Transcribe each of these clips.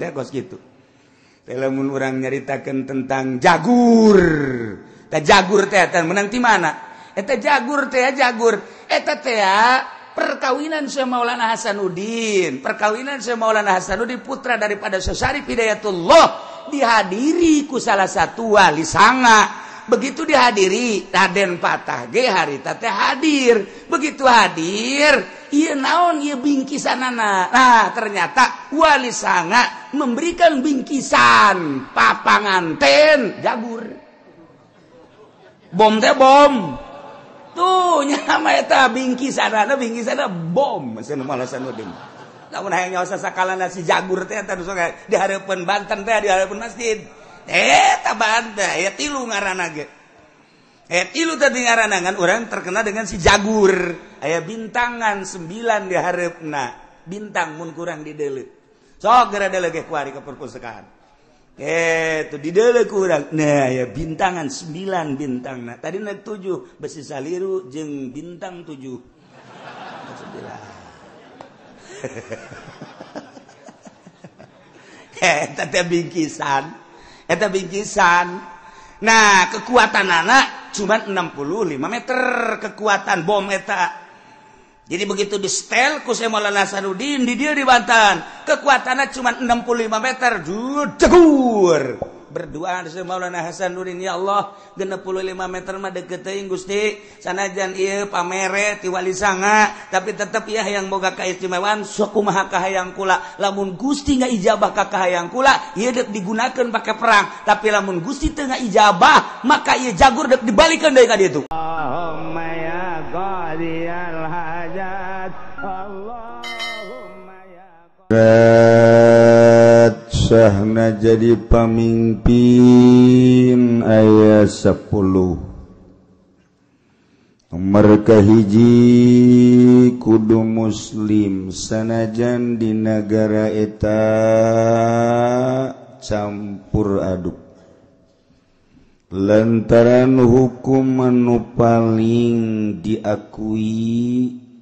Kos gitu. Lamun orang nyaritakan tentang Jagur. Teh Jagur teh menang ti mana? Eta Jagur teh Jagur. Eta teh perkawinan Syekh Maulana Hasanuddin. Perkawinan Syekh Maulana Hasanuddin putra daripada Syarif Hidayatullah dihadiri ku salah satu wali sanga. Begitu dihadiri Raden Patah ge harita teh hadir. Begitu hadir ieu naon ieu bingkisanana. Nah, ternyata wali sanga memberikan bingkisan papanganten Jagur. Bom teh bom. Tuh nyama eta bingkisanana bom Syekh Maulana Hasanuddin. Namun hayang nyaosa sakalana si Jagur teh eta di hareupeun Banten teh di hareupeun masjid. Tabanda, tilu ngaranana ge. Tilu tadi ngaranangan orang terkena dengan si Jagur. Aya bintangan 9 di hareupna. Bintang mun kurang dideleut. Sok gara deuleu ge kuari ka perpustakaan. Tuh dideleut kurang. Nah, aya bintangan 9 bintangna. Tadina 7 besi saliru jeung bintang 7. 9. Tata bingkisan. Eta bingkisan. Nah, kekuatan anak cuma 65 meter kekuatan bom eta. Jadi begitu di setel ku Syekh Maulana Hasanuddin di dia di Banten, kekuatannya cuma 65 meter. Jagur. Berdoa Syekh Maulana Hasanuddin, ya Allah, 65 meter mah deket teuing Gusti. Sanajan ieu pamere ti wali sanga, tapi tetep ya yang boga kaistimewaan sakumaha ka hayang kula. Lamun Gusti ngaijabah ka hayang kula, ieu deuk digunakeun pake perang. Tapi lamun Gusti teu ngaijabah, maka ieu Jagur deuk dibalikeun deui ka dieu tu. Allahumma ya qadiyal hajat Allahumma ya sahna jadi pamimpin ayat 10 mereka hiji kudu muslim sanajan di negara eta campur aduk lantaran hukum anu paling diakui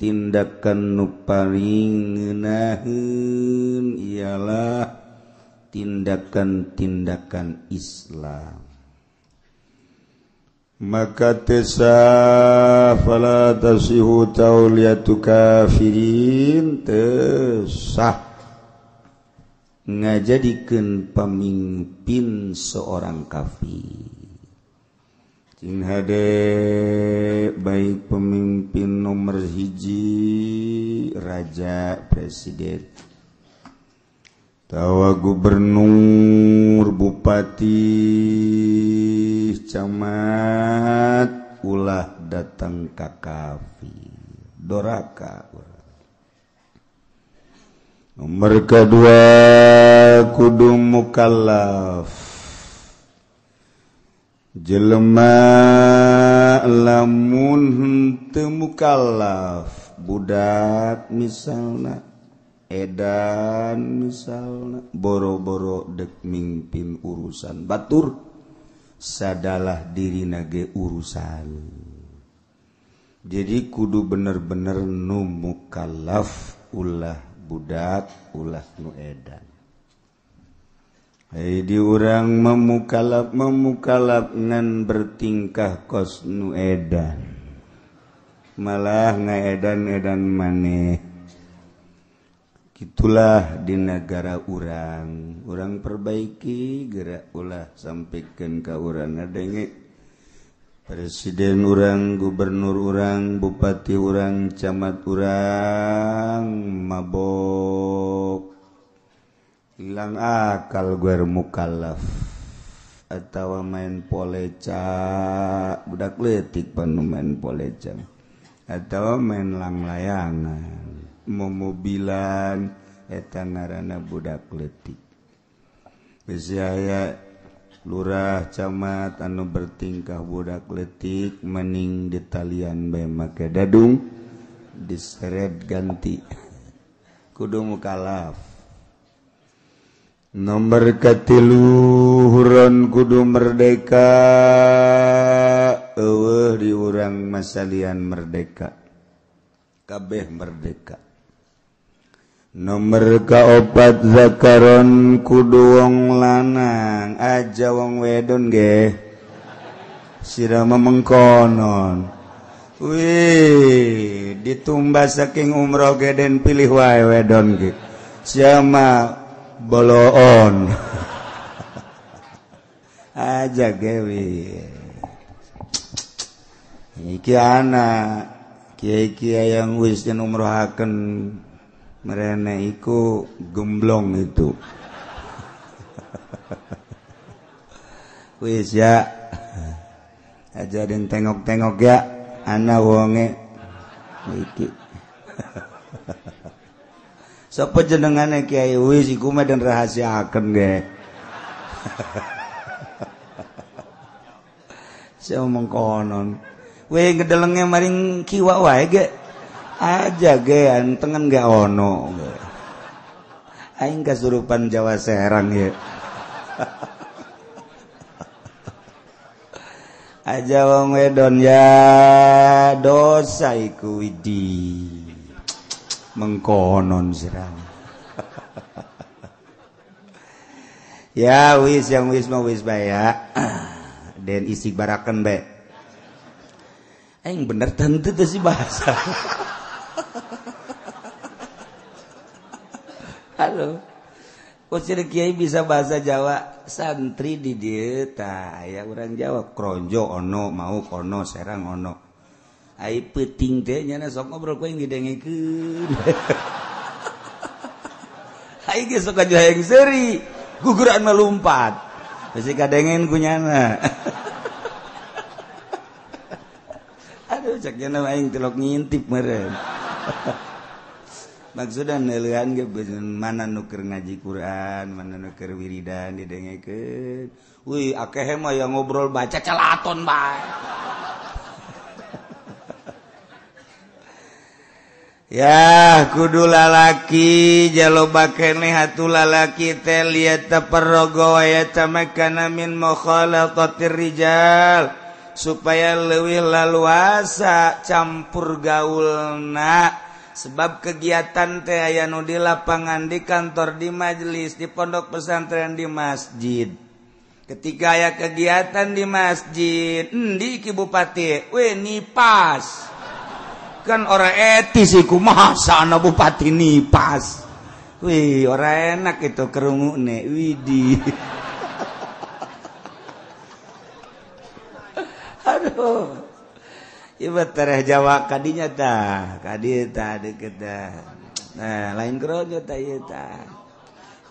tindakan anu paling ngeunaheun ialah tindakan-tindakan Islam. Maka tesa fala tasihu tauliyatu kafirin tesah ngajadikeun pamimpin seorang kafir. Cing hade baik pemimpin nomor hiji raja presiden. Tawa gubernur, bupati, camat, ulah datang ka kafir, doraka. Nomor kedua kudu mukallaf, jelema lamun henteu mukallaf, budak misalna. Edan misalnya boro-boro dek mimpin urusan batur sadalah diri nage urusan. Jadi kudu bener-bener nu mukallaf ulah budak ulah nu edan. Hai diurang memukalap ngan bertingkah kos nu edan malah ngaedan-edan maneh. Itulah di negara orang, orang perbaiki gerak ulah sampaikan ke orang adanya. Presiden orang, gubernur orang, bupati orang, camat orang mabok, hilang akal gue mukallaf atau main poleca, budak letik panu main poleca atau main langlayangan. Memobilan eta ngaranna budak letik. Bisi aya lurah camat anu bertingkah budak letik mending ditalian bae make dadung diseret ganti. Kudu mukallaf. Nomor katilu huron kudu merdeka. Eueuh diurang masalian merdeka. Kabeh merdeka. Nomor kaopat zakaron kudu wong lanang aja wong wedon ge sirama mengkonon. Wih ditumbas saking umroh ge den pilih wae wedon ge siama boloon aja ge wih. Iki anak kiai-kiai yang wis jan umrohaken merene iku gemblong itu. Wis ya. Aja den tengok-tengok ya ana wonge iki. Sapa jenengane kiai wis iku mah den rahasiaaken ge. Saya omong konon. Weh ngedelengnya maring kiwa wae ge aja ge antengan gak ono ge aing kasurupan Jawa Serang ye aja wong wedon ya dosa iku idi mengkonon sirang ya wis yang wis mau wis bae ya den isik barakan bae. Aing bener tentu tuh si bahasa. Halo. Kusir kiai bisa bahasa Jawa, santri di dieu tah aya urang Jawa kronjo ono, mau kono, serang ono. Ai peuting teh nya sok ngobrol ku aing didengekeun. Ai ge sok aja hayang seuri, guguran melumpat. Bisi kadengen ku nyana. Cak jana aing telok ngintip meureun. Maksudna neuleun ge mana nu keur ngaji Quran, mana nu keur wiridan didengekeun. Wih, akeh mah yang ngobrol baca calaton bae. Yah, kudu lalaki jaloba keneh hatu lalaki teh liat taparrogo wa yatamakana min mukhalatatir rijal. Supaya leuwih laluasa campur gaulna sebab kegiatan teh aya nu di lapangan, di kantor, di majelis, di pondok pesantren, di masjid. Ketika aya kegiatan di masjid di bupati we nipas kan orang etis iku masa ana bupati nipas wih orang enak itu kerungune widih. Aduh, ibu tereh Jawa kadinya tak, kadi tak deket dah. Nah, lain keronjo tak iya tak.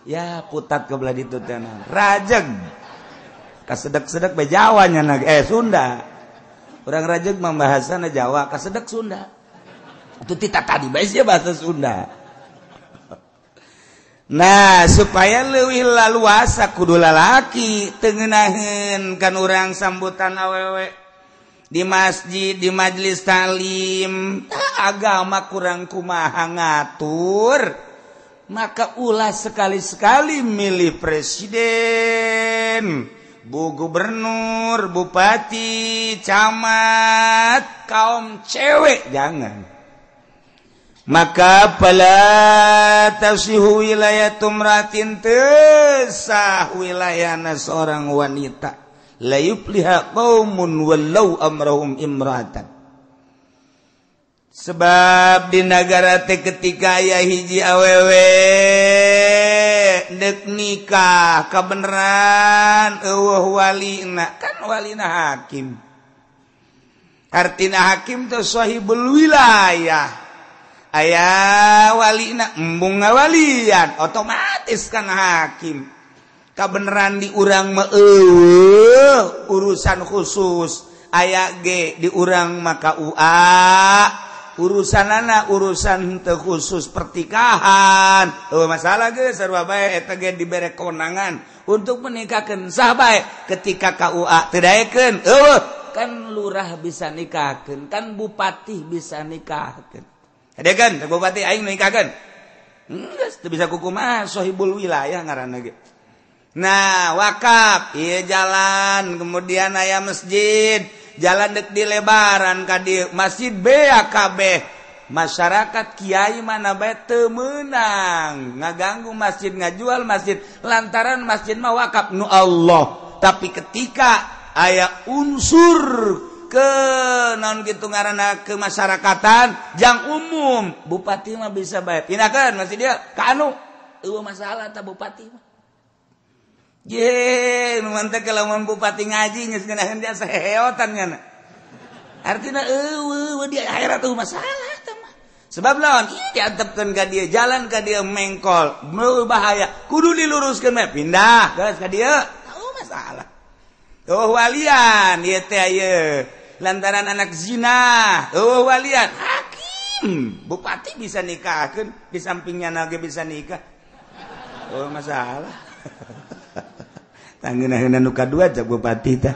Ya putat kebelah itu tanah. Rajeg, kasedek-sedek bejawanya nak Sunda. Orang rajeg membahasana Jawa, kasedek Sunda. Itu tidak tadi biasanya bahasa Sunda. Nah supaya leuwih laluasa kudu lalaki teu ngeunaheun kan urang sambutan awewe di masjid di majelis talim agama kurang kumaha ngatur maka ulah sekali-sekali milih presiden bu gubernur bupati camat kaum cewek jangan. Maka pala tasihu wilayatum ratin tesah wilayahna seorang wanita la yupliha qaumun wallau amrahum imratan. Sebab di nagara teh ketika aya hiji awewe deuk nikah kabeneran eueuh walina kan walina hakim. Artina hakim teh sahibul wilayah. Ayah walina embung ngawalian otomatis kan hakim kabeneran di urang meeueuh urusan khusus aya ge di urang maka ua urusanana urusan teu khusus pertikahan eueuh masalah ge sarua bae eta ge dibere kewenangan untuk menikahkeun sah bae ketika ka ua teu daekeun kan lurah bisa nikahkeun kan bupati bisa nikahkeun. Ada kan, bupati aing nikahkan. Enggak, bisa kukumah sohibul wilayah ngaranna ge. Nah, wakaf, iya jalan, kemudian aya masjid, jalan dek dilebaran ka dieu masjid BAKB masyarakat kiai mana bae teu meunang ngaganggu masjid, ngajual masjid lantaran masjid mah wakaf nu Allah. Tapi ketika aya unsur ke naon kitu ngaranna kemasyarakatan yang umum, bupati mah bisa bae pindahkeun masjid dia ka anu eueuh masalah ta bupati mah. Ye, nu mantep lamun bupati ngaji geus ngeunaheun dia saheotan nya. Artinya eueuh di akhirat tuh masalah ta mah. Sebab lawan ieu diantepkeun ka dieu, jalan ka dieu mengkol, bahaya. Kudu diluruskeun mah pindah geus ka dieu. Tau masalah. Oh walian ieu teh ieu lantaran anak zina. Oh walian hakim bupati bisa nikahkeun di sampingnya na ge bisa nikah. Oh masalah. Tangeunaheunan nu kadua cak bupati teh.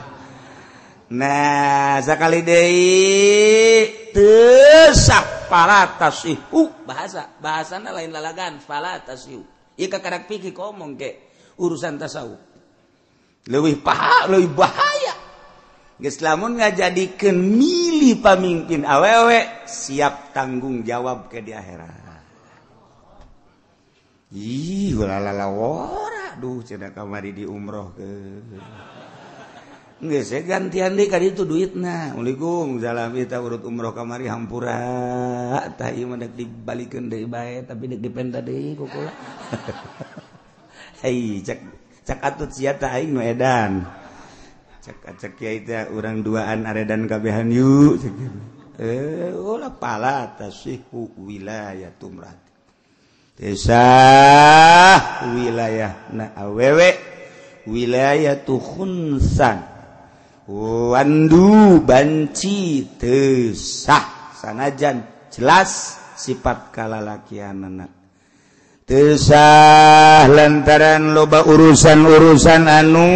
Nah sakali deui teu sapalatasih bahasana lain lalagan falatasih. Ieu kakarak pikir ngomong ke urusan tasawuf. Leuwih paha, leuwih bahaya. Geus lamun ngajadikeun milih pamimpin awewe siap tanggung jawab ke di akhirat. Ih, ulalala wora, duh cenah kamari di umroh ke. Geus gantian deui ka ditu duitna. Waalaikumsalam, salam eta urut umroh kamari hampura. Tah ieu mah deuk dibalikeun deui bae tapi deuk dipenta deui kukula. Hei, cak atut siata aing nu edan. Cak kiai teh urang duaan aredan kabehan yuk. Ulah pala tasihu wilayah tumrat. Tesah wilayah na awewe wilayah tu khunsan. Wandu banci tesah sanajan jelas sifat kalalakian anak. Tesah lantaran loba urusan-urusan anu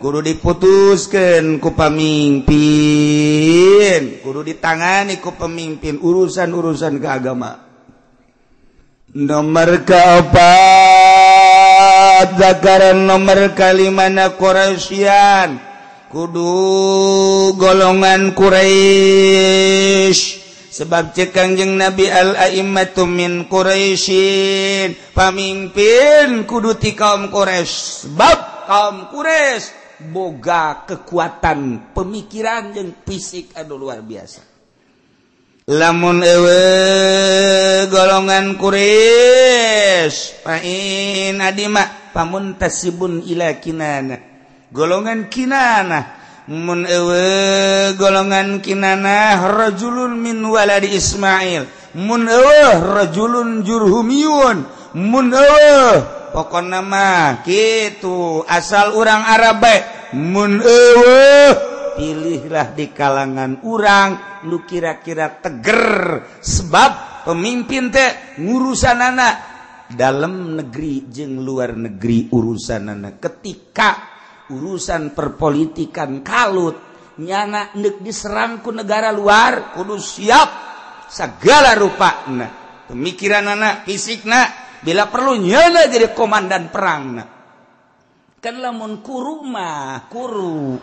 kudu diputuskeun ku pamimpin, kudu ditangani ku pamimpin, urusan-urusan keagama. Nomor keempat zakaran nomor kalimana Quraisyan kudu golongan Quraisy. Sebab Kangjeng Nabi al-a'immatu min Quraisyin, pamimpin kudu ti kaum Quraisy. Sebab kaum Quraisy boga kekuatan pemikiran jeung fisik anu luar biasa. Lamun ewe golongan Quraisy pain adima pamuntasibun ila kinana. Golongan kinana mun ewe golongan kinanah rajulun min waladi Ismail, mun ewe rajulun jurhumiyun, mun ewe pokona mah kitu asal urang Arab bae, mun ewe pilihlah di kalangan urang nu kira-kira teger. Sebab pemimpin teh ngurusanana dalam negeri jeung luar negeri urusanana. Ketika urusan perpolitikan kalut nyana neuk diserang ku negara luar kudu siap segala rupana pemikiranana fisikna bila perlu nyana jadi komandan perangna. Kan lamun kuru mah kuru,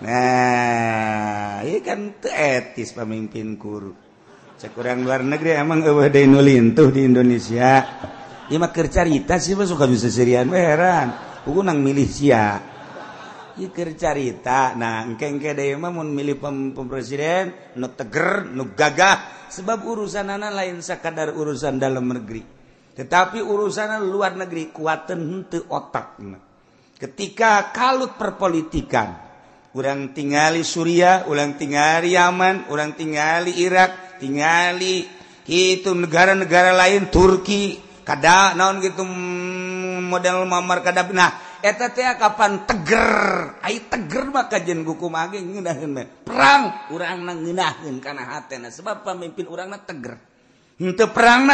nah ieu kan teu etis pamimpin kuru. Cek urang luar negeri emang eueuh deui nu lintuh di Indonesia ieu mah keur carita sih mah suka bisa serian we heran buku nang milih sia. Ieu keur carita. Nah, engke-engke deui mah mun milih pempresiden nu teger, nu gagah. Sebab urusanana lain sakadar urusan dalam negeri. Tetapi urusanana luar negeri kuateun henteu otakna. Ketika kalut perpolitikan, urang tingali Suriah, urang tingali Yaman, urang tingali Irak, tingali kitu negara-negara lain Turki, kada naon kitu model mamar kadap. Nah eta teh kapan teger ai teger mah kajen hukum age ngeunaheun mah perang urangna ngeunaheun kana hatena. Sebab pamimpin urangna teger henteu perangna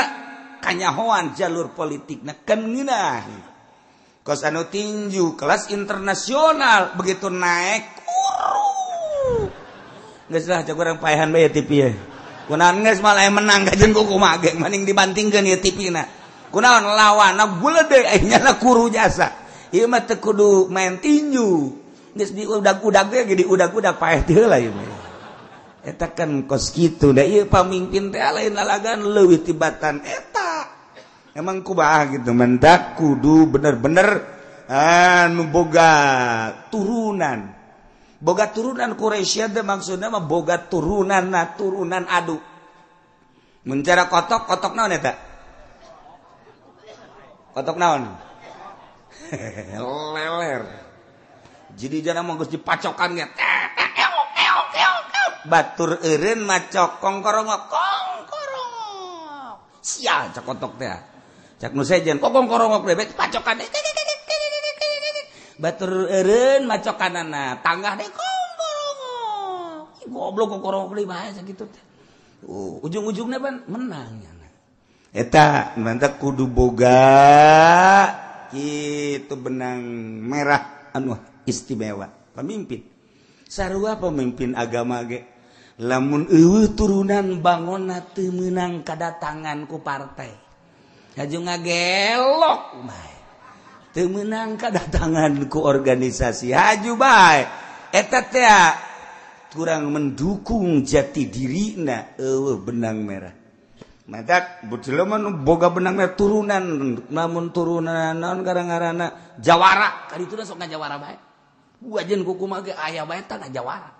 kanyahoan jalur politikna kan ngeunaheun kos anu tinju kelas internasional begitu naik kuru geus lah jago urang paehan bae TV ye kunaon geus malah menang kajen hukum age maning dibantingkeun ieu TV na. Kunaon lawan na gulede akhirnya na kuru jasa. Ieu mah teu kudu main tinju. Geus diudag-udag ge di udag-udag paeh teh heula ieu mah. etakan kos gitu dah iya pamimpin teh lain lalagan leuwih tibatan eta emang kumaha gitu mendak kudu bener-bener anu boga turunan. Boga turunan Quraisy teh maksudna mah boga turunanna turunan adu. Mun cara kotok kotok naon eta? Kotok naon? Leler. Jadi jangan mah geus dipacokan nya. Batur eureun macok kongkorongok kongkorongok sia cak kotok teh cak nu sejen kongkorongok bebek pacokan batur eureun macokanana tanggah deh kongkorongok goblok kongkorongok deui bae sakitu teh ujung-ujungna ban menang eta mantap kudu boga kitu benang merah anu istimewa pemimpin sarua pemimpin agama ge lamun eueuh turunan bangonna teu meunang kadatangan ku partai haji ngagelok bae teu meunang kadatangan ku organisasi haju bae eta teh kurang mendukung jati dirina eueuh benang merah madak bujelema nu boga benang merah turunan lamun turunan naon ngaranna jawara kadituna sok ngajawara bae wajen kukumaha ge aya bae tah ngajawara.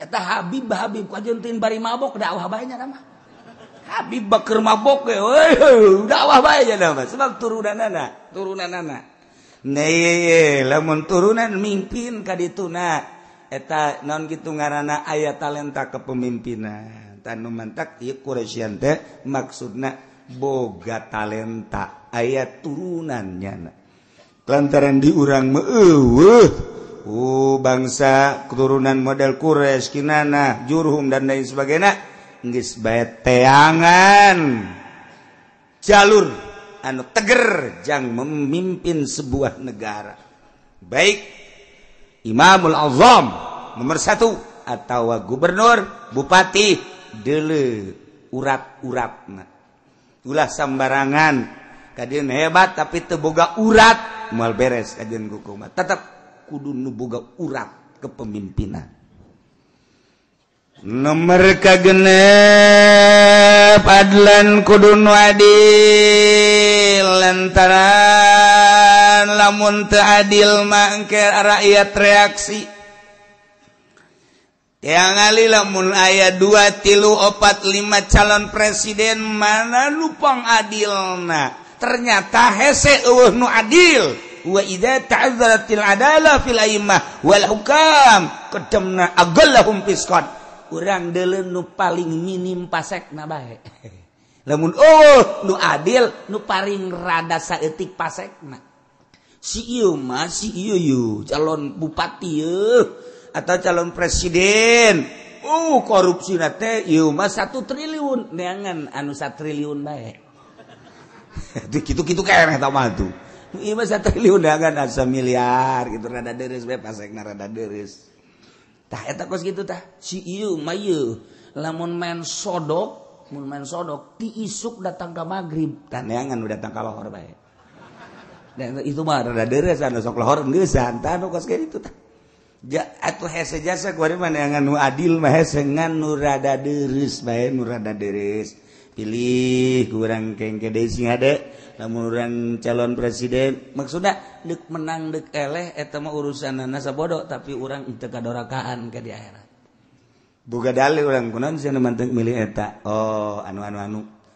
Eta Habib kajen tin bari mabok dakwah bae nya mah. Habib bakeur mabok ge euy dakwah bae nya mah sebab turunanana, turunanana. Neye lamun turunan mimpin ka dituna eta naon kitu ngaranna aya talenta kepemimpinan. Tanu mantak ieu Quraisyan teh maksudna boga talenta aya turunannya na. Lantaran diurang meueuh bangsa keturunan model Quraisy kinana Jurhum dan lain sebagainya geus bae teangan jalur anu teger jang memimpin sebuah negara baik Imamul Azam nomor 1 atau gubernur bupati deuleu urat-uratna ulah sambarangan kajian hebat tapi teboga urat mal beres kajian hukum tetap kudu nuboga urat kepemimpinan nomor kagenep adlan kudu nu adil lantaran lamun teu adil mangke rakyat reaksi yang ngali lamun aya 2, 3, 4, 5 calon presiden mana lupang adilna ternyata hese eueuh nu adil wa idza ta'azzaratil adalah fil a'immah wal hukam qadamna agallahum fisqan urang deuleu nu paling minim pasekna bae lamun nu adil nu paring rada saeutik pasekna si ieu mah si ieu calon bupati atau calon presiden korupsina teh ieu mah 1 triliun neangan anu 1 triliun bae gitu-gitu kayaknya tamah tuh ini mah 1 triliun dengan 1 miliar gitu rada deres bae pasekna rada deres tah eta kos kitu tah si ieu mah ieu lamun main sodok ti isuk datang ka magrib tah neangan datang ka lohor bae dan itu mah rada deres anu sok lohor geusan tah nu kos kitu tah atuh hese jasa kuari mah neangan nu adil mah hese ngan nu rada deres bae nu rada deres pilih kurang kengkede sing ade lamun urang calon presiden maksudna deuk menang deuk eleh eta mah urusanna sabodo tapi urang teu kadorakaan ka di akhirat boga dalil urang kunaon sih anu mantek milih eta oh anu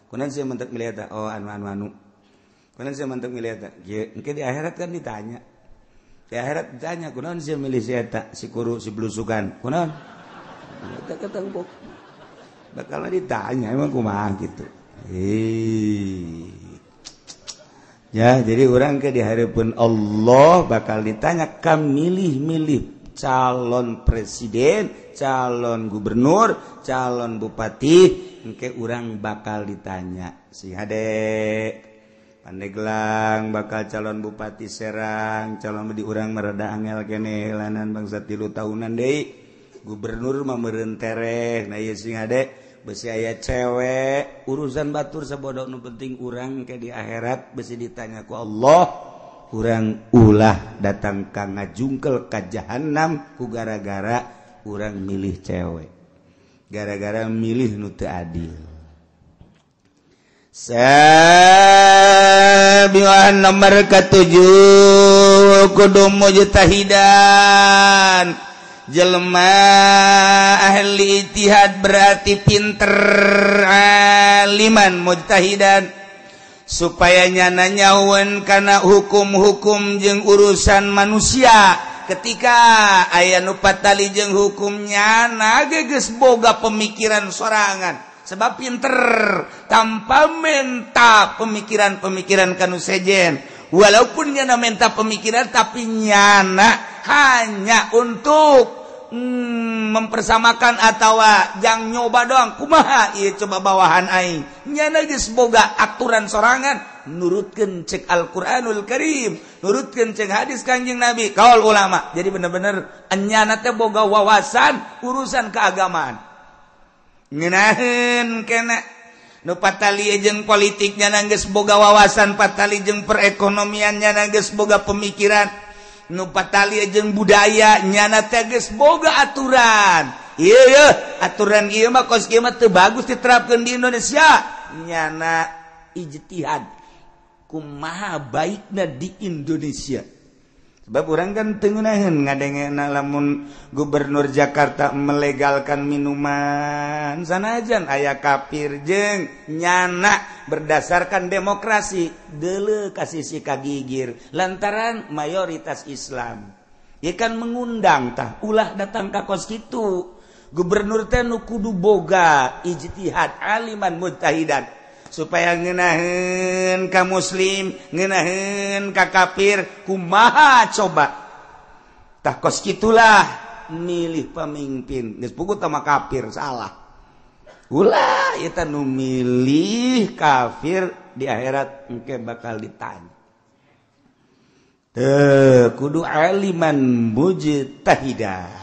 kunaon sih mantek milih eta oh anu kunaon sih mantek milih eta kieu engke di akhirat kan ditanya di akhirat ditanya kunaon sih milih si eta si kuru si blusukan kunaon eta katangpok bakal ditanya emang kumaha gitu. Ya, jadi orang ke dihadapun Allah bakal ditanya kam milih-milih calon presiden, calon gubernur, calon bupati, engke orang bakal ditanya. Sing hade Pandeglang bakal calon bupati Serang, calon di orang merada angel kene helanan bangsa 3 tahunan deui. Gubernur mah meureun tereh, nah ieu sing hade besi ayah cewek urusan batur sabodo nu penting urang ke di akhirat besi ditanya ku Allah urang ulah datang ka ngajungkel ka jahannam ku gara-gara urang milih cewek gara-gara milih nu teu adil. Sabilan nomor ke-7 kudu mujtahidan. Jelema ahli ijtihad berarti pinter, aliman, mujtahidan, supaya nyana nyawen kana hukum-hukum jeung urusan manusia. Ketika aya nu patali jeung hukum nyana geus boga pemikiran sorangan, sebab pinter tanpa menta pemikiran-pemikiran kanu sejen. Walaupun nyana menta pemikiran, tapi nyana hanya untuk mempersamakan atau jang nyoba doang. Kumaha ieu coba bawahan aing. Nyana geus boga aturan sorangan, nurutkeun cek Alquranul Karim, nurutkeun cek hadis Kanjeng Nabi, kaul ulama. Jadi bener-bener nyana teh boga wawasan urusan keagamaan. Ngeunaheun kana nu patali jeung politiknya nanggeus boga wawasan, patali jeung perekonomiannya nanggeus boga pemikiran, nu patali jeung budaya nyana teh geus boga aturan. Ieu ye aturan ieu mah kos kieu mah teu bagus diterapkeun di Indonesia. Nyana ijtihad kumaha baikna di Indonesia. Sebab urang kan teu ngeunaheun ngadengena lamun Gubernur Jakarta melegalkan minuman, sanajan aya kapir jeung nyana berdasarkan demokrasi deuleu ka sisi kagigir lantaran mayoritas Islam. Ieu kan mengundang tah ulah datang ka kos kitu. Gubernur teh nu kudu boga ijtihad aliman mujtahidan, supaya ngeunaheun ka muslim, ngeunaheun ka kafir, kumaha coba. Tah kos kitulah milih pemimpin geus pugu teh mah kafir salah. Ulah eta nu milih kafir di akhirat engke bakal ditanya. Teh kudu aliman mujtahidan.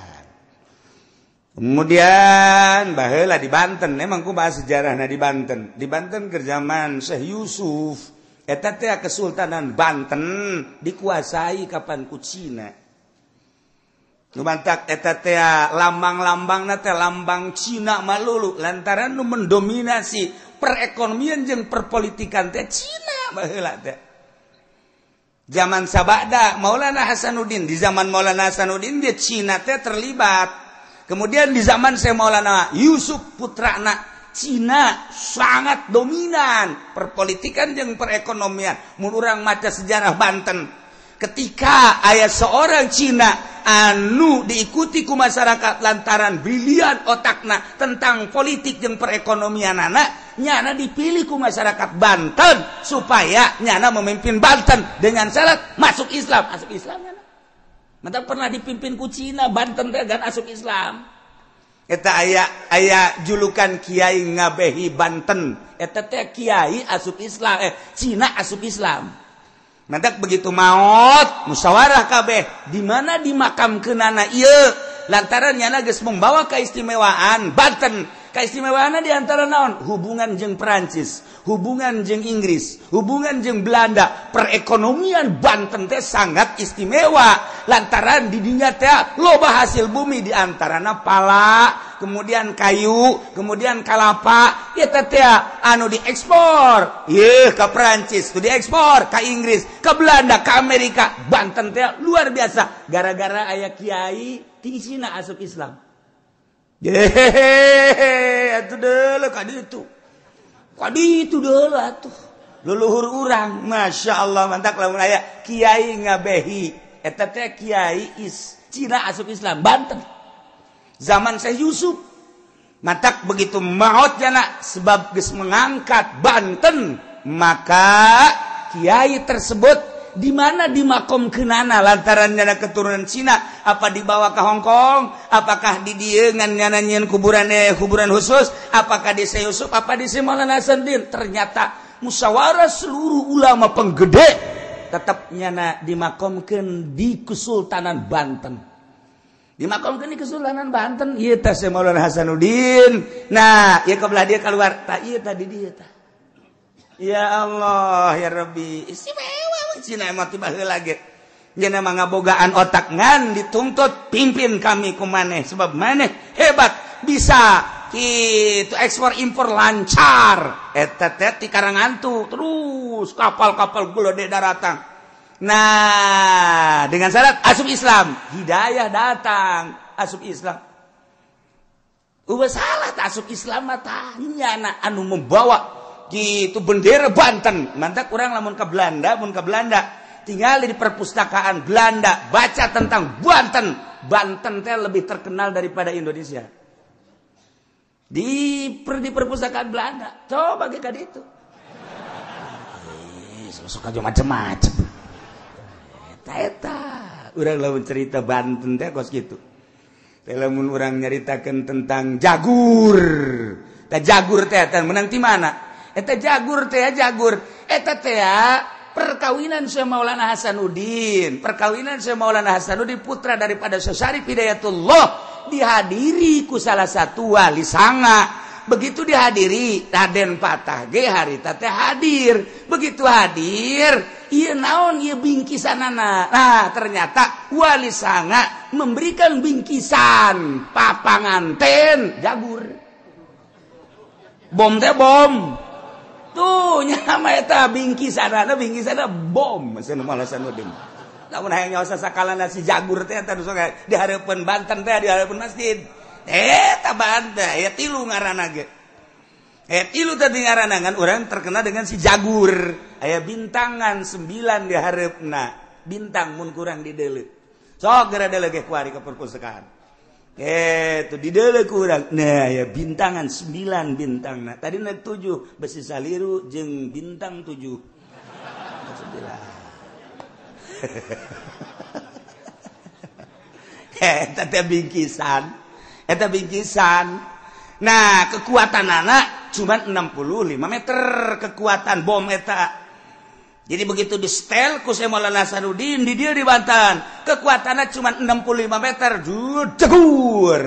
Kemudian baheula di Banten, emang ku bahas sejarahna di Banten. Di Banten kerjaman Syekh Yusuf, eta teh Kesultanan Banten dikuasai kapan ku Cina. Nu mantak eta teh lambang-lambangna teh lambang Cina malulu, lantaran nu mendominasi perekonomian jeung perpolitikan teh Cina baheula teh. Zaman sabada Maulana Hasanuddin, di zaman Maulana Hasanuddin dia Cina teh terlibat. Kemudian di zaman Syekh Maulana Yusuf putrana Cina sangat dominan perpolitikan jeung perekonomian. Mun urang maca sejarah Banten, ketika aya seorang Cina anu diikuti ku masyarakat lantaran bilian otakna tentang politik jeung perekonomianana, nyana dipilih ku masyarakat Banten supaya nyana memimpin Banten dengan syarat masuk Islam. Masuk Islam nyana mantap pernah dipimpin ku Cina, Banten teh gan asup Islam. Eta aya julukan kiai ngabehi Banten. Eta teh kiai asup Islam, Cina asup Islam. Mantap begitu maot musyawarah kabeh di mana dimakamkeunana ieu, lantaran nyana geus membawa keistimewaan Banten. Kaistimewaanna di antara naon? Hubungan jeung Perancis, hubungan jeung Inggris, hubungan jeung Belanda. Perekonomian Banten teh sangat istimewa lantaran di dinya teh loba hasil bumi, di antarana pala, kemudian kayu, kemudian kelapa. Eta teh anu diekspor ieu ka Perancis, tu diekspor ka Inggris, ka Belanda, ka Amerika. Banten teh luar biasa gara-gara aya kiai ti Cina asup Islam. Hehehe, atuh deuleu ka ditu. Kaditu deuleu atuh. Leluhur urang, masyaallah mantak lamun aya kiai ngabehi. Eta teh kiai Cina asup Islam Banten. Zaman Syekh Yusuf. Mantak begitu maot jana sebab geus mengangkat Banten, maka kiai tersebut di mana dimakomkeunana lantaran nyana keturunan Cina, apa dibawa ke Hong Kong, apakah di dieu ngan nyeun kuburan khusus, apakah di Syekh Yusuf, apa di Syekh Maulana Hasanuddin. Ternyata musyawarah seluruh ulama penggede tetap nyana dimakomkeun di Kesultanan Banten. Dimakomkeun di Kesultanan Banten ieu teh Syekh Maulana Hasanuddin. Nah, ieu kebelah dia keluar tah ieu tadi dia tah. Ya Allah ya Rabbi, Cina emang tiba lagi. Jangan mengabogaan otak ngan dituntut pimpin kami kumaneh, sebab maneh hebat bisa itu ekspor impor lancar. Etet di Karangantu terus kapal-kapal gulode datang. Nah, dengan syarat asup Islam, hidayah datang, asup Islam. Uwa salah tak asup Islam matanya anak anu membawa gitu bendera Banten. Mantak kurang lamun ke Belanda, tinggal di perpustakaan Belanda, baca tentang Banten. Banten teh lebih terkenal daripada Indonesia. Di perpustakaan Belanda, coba kayak gitu. Sok aja macam-macam. Eta, orang lamun cerita Banten teh kos gitu. Lamun orang nyaritakan tentang Jagur. Eta Jagur teh menang di mana? Eta Jagur teh Eta teh perkawinan Syekh Maulana Hasanuddin. Perkawinan Syekh Maulana Hasanuddin putra daripada Syarif Hidayatullah dihadiri ku salah satu wali sanga. Begitu dihadiri Raden Patah ge harita teh hadir. Begitu hadir ieu naon ieu bingkisanana. Nah, ternyata wali sanga memberikan bingkisan papanganten Jagur. Bom teh bom. Tuh nya mah eta bingkisanana bom Syekh Maulana Hasanuddin. Lamun hayang nyaosa sakalana si Jagur teh eta di hareupeun Banten teh di hareupeun masjid. Tabanda, tilu ngarana ge. Tilu tadi ngaranangan orang terkena dengan si Jagur. Aya bintangan 9 di hareupna. Bintang mun kurang dideuleuh. Sok gara deuleuh ge kuari ke perpustakaan. Itu dideuleuh kurang. Nah, aya bintangan 9 bintangna. Tadi na 7 besi saliru jeung bintang 7. 9. Tadi bingkisan. Eta bingkisan. Nah, kekuatan anak cuma 65 meter kekuatan bom eta. Jadi begitu di setel ku Syekh Maulana Hasanuddin di dia di Banten, kekuatannya cuma 65 meter. Jagur.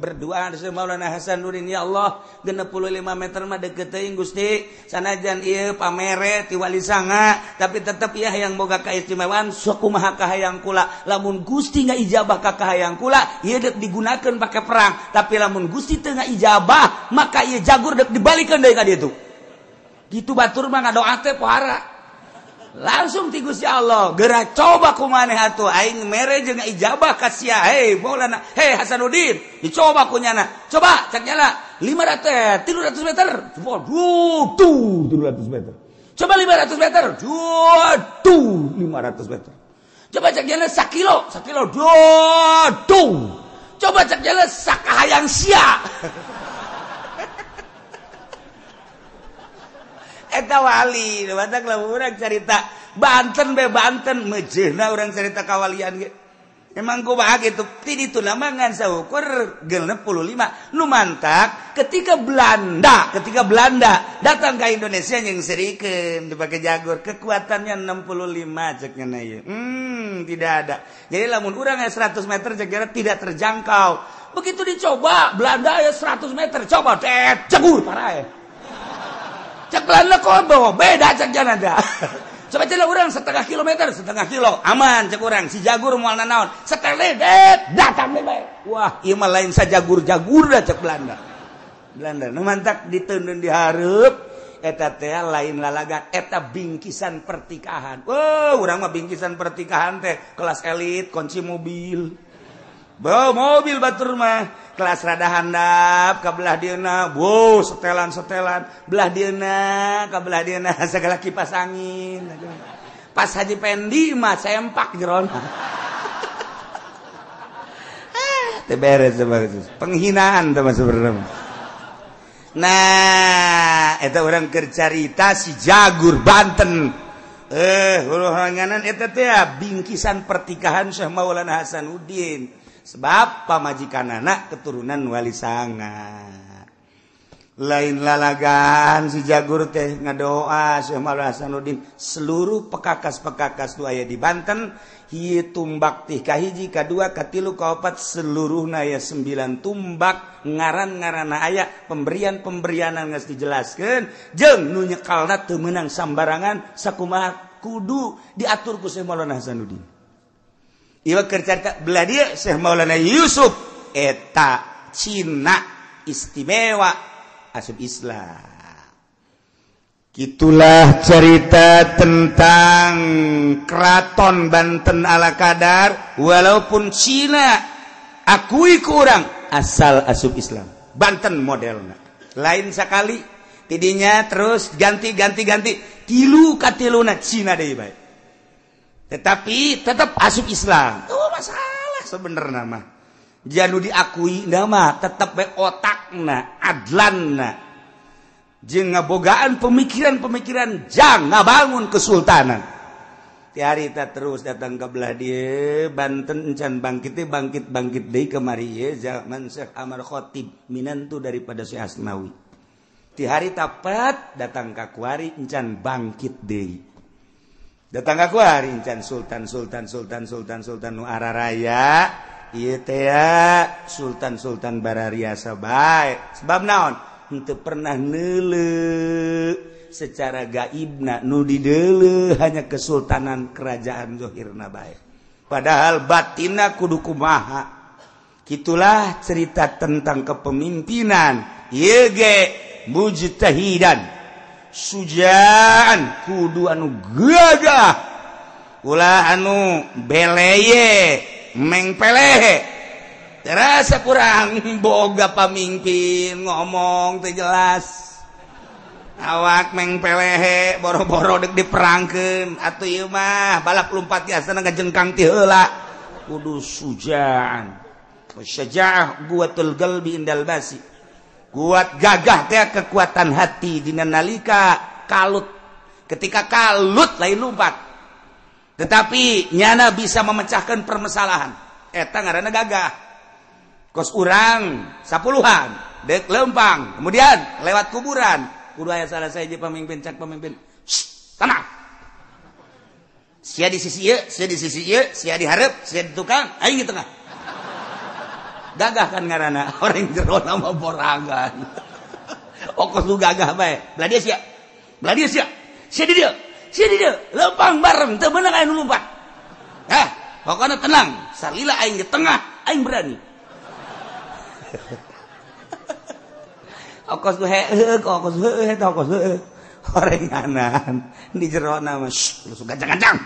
Berdoa Syekh Maulana Hasanuddin, ya Allah, 65 meter mah deket teuing Gusti. Sanajan ieu pamere ti wali sanga, tapi tetep ya yang boga kaistimewaan sakumaha kahayang kula. Lamun Gusti ngaijabah ka kahayang kula, ieu deuk digunakeun pake perang. Tapi lamun Gusti teu ngaijabah, maka ieu Jagur deuk dibalikeun deui ka ditu. Gitu batur mah ngadoa teh pohara. Langsung ti Gusti Allah, geura coba kumaneh atuh aing mere jeung ijabah ka sia. Hei Maulana, hei Hasanuddin, dicoba kunyana. Coba cek nyala 500 meter. Coba 300 meter. Coba 500 meter. 500 meter. Coba cek nyala 1 kilo, 1 kilo. Coba cek nyala sakahayang sia. Eta wali, batak lamun urang carita Banten be Banten, mejeuna urang carita kawalian ge. Emang kumaha kitu? Ti ditu mah ngan saukur 65. Nu mantak ketika Belanda datang ka Indonesia nyengsirikeun dipake Jagur, kekuatannya 65 cek nya ieu. Tidak ada. Jadi lamun urang 100 meter cek jarak tidak terjangkau. Begitu dicoba Belanda 100 meter, coba Jagur parah ya. Cek Belanda kodoh, beda cek Jananda. Coba cek orang 1/2 kilometer, aman cek orang. Si Jagur mualna naon, setele datang bae. Wah, ieu mah lain sa Jagur dah cek Belanda. Belanda nu mantak diteundeun di hareup eta teh lain lalagan, eta bingkisan pertikahan. Wah, urang mah bingkisan pertikahan teh kelas elit, kunci mobil. Bawa mobil batur mah kelas rada handap ka belah dieuna, wow setelan belah dieuna ka belah dieuna segala kipas angin. Pas Haji Pendi mah sempak jerona. Teu beres penghinaan teh sebenarnya. Nah, eta urang keur carita si Jagur Banten. Ulanganan eta teh bingkisan pertikahan Syekh Maulana Hasanuddin. Sebab pamajikan anak keturunan wali sanga. Lain lalagan si Jagur teh ngadoa Syekh Maulana Hasanuddin seluruh pekakas-pekakas nu aya di Banten hieu tumbak tih kahiji kadua katilu kaopat seluruhna aya 9 tumbak ngaran-ngaranna aya pemberian-pemberianan geus dijelaskeun jeung nu nyekalna teu meunang sambarangan sakumaha kudu diatur ku Syekh Maulana Hasanuddin. Iwa kerja belah dia Syekh Maulana Yusuf eta Cina istimewa asup Islam. Itulah cerita tentang keraton Banten ala kadar. Walaupun Cina akui kurang, asal asup Islam. Banten modelnya lain sekali. Tidinya terus ganti. Tilu katiluna Cina deh baik. Tetapi tetap asup Islam. Oh masalah sebenarnya mah. Janu diakui nama tetap baik otakna, adlanna. Jeung ngabogaan pemikiran-pemikiran jang ngabangun kesultanan. Ti harita terus datang ke belah dieu Banten encan bangkit deui kamari ieu zaman Syekh Amar Khatib minantu daripada Syekh Asnawi. Ti harita pat datang ka Kuari encan bangkit deui. Datang aku hari incan Sultan nu araraya ieu teh Sultan barariasa bae. Sebab naon? Henteu pernah neuleuh secara gaibna nu dideuleuh hanya kesultanan kerajaan zahirna bae. Padahal batinna kudu kumaha. Kitulah cerita tentang kepemimpinan ieu ge mujtahidan. Sujaan kudu anu gagah, ulah anu beleye, mengpelehe, terasa kurang boga pamimpin ngomong terjelas, awak mengpelehe, boro-boro dek diperangkeun, atuh ieu mah balap lompat tiasana ngajengkang ti heula, kudu sujaan, syaja'ah quwwatul qalbi indal basi. Kuat gagah teh kekuatan hati dina nalika kalut. Ketika kalut lain lumpat. Tetapi nyana bisa memecahkan permasalahan. Eta ngaranna gagah. Kos urang 10-an deuk lempang. Kemudian lewat kuburan, kudu aya salah saeja pemimpin. Tenang. Sia di sisi ieu, sia di sisi ieu, sia di hareup, sia di tukang, aing di tengah. Gagah kan ngarana orang jero nama borangan. Okos lu gagah bae. Belah dia sia. Sia di dia. Lempang bareng teu beunang aya nu lompat. Hah, pokona tenang. Salila aing di tengah, aing berani. Okos lu heuh. Orenganan di jero nama lu suka gancang-gancang.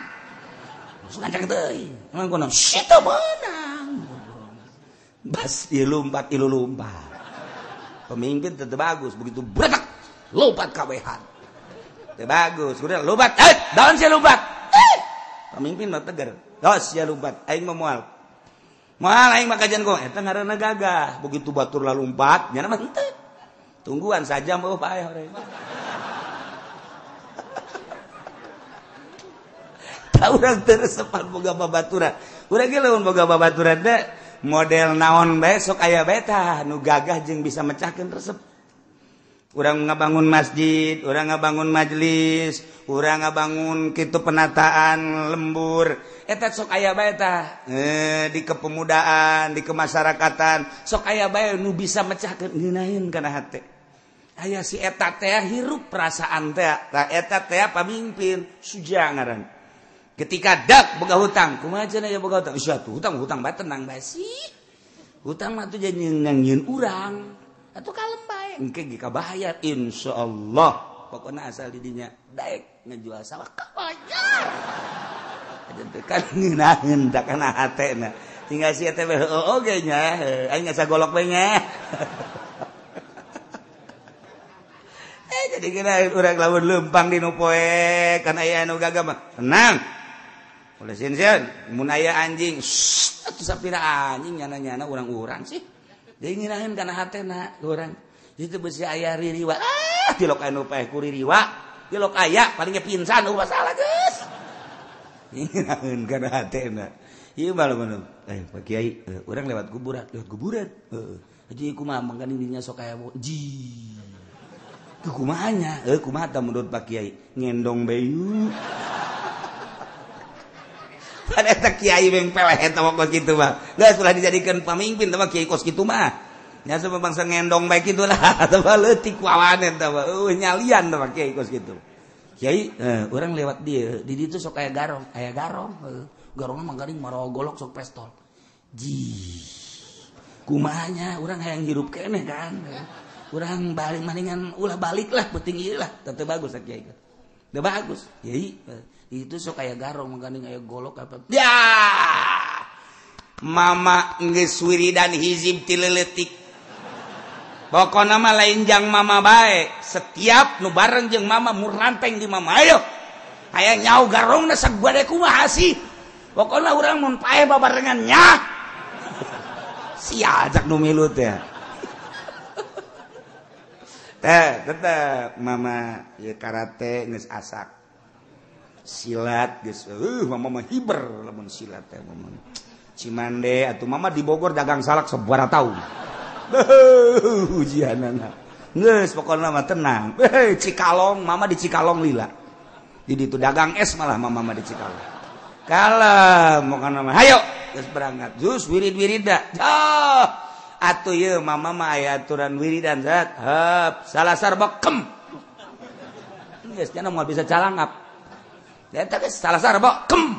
Teuing. Emang kono situ beunang. Bas ilumpat. Pemimpin tetap bagus. Begitu beretak, lompat kawehan. Tetap bagus. Kemudian lompat. Daun saya lompat. Pemimpin mah tegar. Dos saya lompat. Aing mah moal. Moal aing mah kajian kong. Eta ngaranna gagah. Begitu batur lah lompat. Nyana mah henteu. Tungguan sajam. Oh paeh orang. Tau orang tersepan boga babaturan. Urang ge lamun boga babaturan teh. Model naon besok ayah beta nu gagah jeung bisa mecahkan resep. Urang ngabangun masjid, urang ngabangun majlis, urang ngabangun kitu penataan lembur. Eta sok ayah beta di kepemudaan, di kemasyarakatan. Sok ayah bae nu bisa mecahkan ngeunaheun kana hate. Aya si eta teh hirup perasaan teh. Tah eta teh pamimpin suja ngaran. Ketika dak boga hutang, kumaha cenah aya boga hutang? Satu hutang bae tenang bae sih. Hutang mah tuh janjing nangieun urang. Atuh kalem bae. Engke ge kabayar insyaallah. Pokona asal di dinya daek ngejual sawah kabayar. Ajeun teh kan ngeunaheun da kana hatena. Tinggal si eta bae heueuh ge nya. Aing asa golok bae nya. Jadi kena urang lamun leumpang dinu poe kana aya anu gagah mah. Tenang. Oleh sinsian, munaya anjing, atuh sapira anjing nyana-nyana urang-urang sih. Jadi ngirahin karena hatena urang. Itu besi ayah ririwa, tilok anu paeh ku ririwa, tilok ayah palingnya pingsan, masalah geus. Ngirahin karena hatena. Ieu mah lamun. Pak Kiai, urang lewat kuburan. Jadi kumaha mangkan dinya sok aya ji. Kumaha nya? Kumaha tah menurut Pak Kiai? Ngendong bayu. Pada tak kiai mengpeleh atau kos gitu mah, nggak sudah dijadikan pemimpin sama kiai kos gitu mah, nyasa bangsa ngendong baik itulah, atau letik wawanen atau nyalian sama kiai kos gitu. Kiai, orang lewat dia, di situ sok kayak garong, garong mah garing marogolok sok pestol, ji, kumanya orang yang hirup kene kan, orang balik maningan ulah balik lah penting iya lah, tapi bagus tak kiai, dah bagus, kiai itu sok kayak garong mengandung kayak golok apa, ya mama ngeswiri dan hizib tileletik, pokoknya mah lain jang mama baik, setiap nu bareng jeng mama muranteng di mama, ayo, kayak nyau garong nasa gua deku mahasi, pokoknya orang mau pakai babarengan nyah. Siajak nu milut ya. Tetep mama ya karate geus asak. Silat geus mama mah hiber lamun silat teh mama. Cimande atuh mama di Bogor dagang salak sabaraha taun. Ujianana. Geus pokona mah tenang. Cikalong mama di Cikalong lila. Di ditu dagang es malah mama di Cikalong. Kalem pokona mah hayo terus berangkat, terus wirid-wirid dah. Oh, atuh ya mama mah ayat aturan wiridan zat. Hap, salah sarbokem. Guys, jangan mau bisa calangap. Eta guys, salah sarbokem.